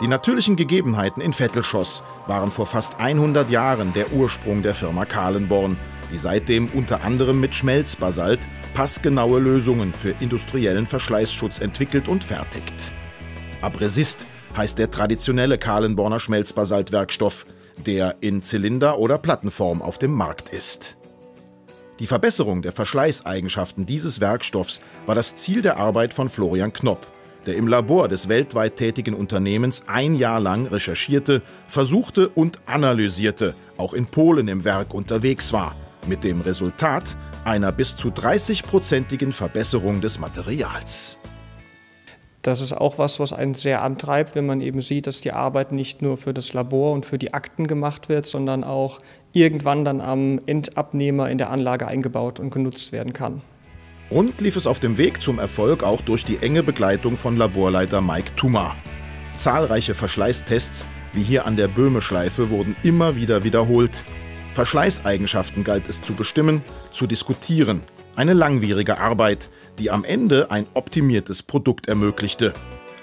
Die natürlichen Gegebenheiten in Vettelschoss waren vor fast 100 Jahren der Ursprung der Firma Kalenborn, die seitdem unter anderem mit Schmelzbasalt passgenaue Lösungen für industriellen Verschleißschutz entwickelt und fertigt. Abrésist heißt der traditionelle Kalenborner Schmelzbasaltwerkstoff, der in Zylinder- oder Plattenform auf dem Markt ist. Die Verbesserung der Verschleißeigenschaften dieses Werkstoffs war das Ziel der Arbeit von Florian Knopp, der im Labor des weltweit tätigen Unternehmens ein Jahr lang recherchierte, versuchte und analysierte, auch in Polen im Werk unterwegs war, mit dem Resultat einer bis zu 30-prozentigen Verbesserung des Materials. Das ist auch was, was einen sehr antreibt, wenn man eben sieht, dass die Arbeit nicht nur für das Labor und für die Akten gemacht wird, sondern auch irgendwann dann am Endabnehmer in der Anlage eingebaut und genutzt werden kann. Rund lief es auf dem Weg zum Erfolg auch durch die enge Begleitung von Laborleiter Mike Tuma. Zahlreiche Verschleißtests, wie hier an der Böhme-Schleife, wurden immer wieder wiederholt. Verschleißeigenschaften galt es zu bestimmen, zu diskutieren. Eine langwierige Arbeit, die am Ende ein optimiertes Produkt ermöglichte.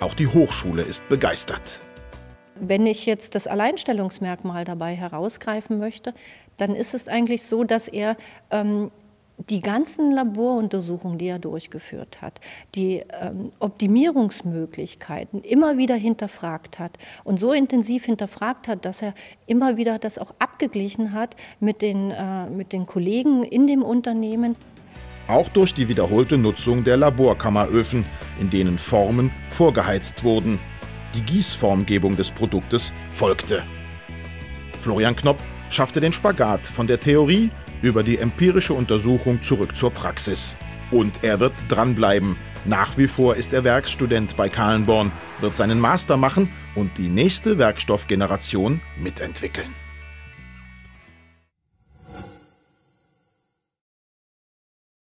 Auch die Hochschule ist begeistert. Wenn ich jetzt das Alleinstellungsmerkmal dabei herausgreifen möchte, dann ist es eigentlich so, dass er die ganzen Laboruntersuchungen, die er durchgeführt hat, die Optimierungsmöglichkeiten immer wieder hinterfragt hat und so intensiv hinterfragt hat, dass er immer wieder das auch abgeglichen hat mit den Kollegen in dem Unternehmen. Auch durch die wiederholte Nutzung der Laborkammeröfen, in denen Formen vorgeheizt wurden. Die Gießformgebung des Produktes folgte. Florian Knopp schaffte den Spagat von der Theorie über die empirische Untersuchung zurück zur Praxis. Und er wird dranbleiben. Nach wie vor ist er Werkstudent bei Kalenborn, wird seinen Master machen und die nächste Werkstoffgeneration mitentwickeln.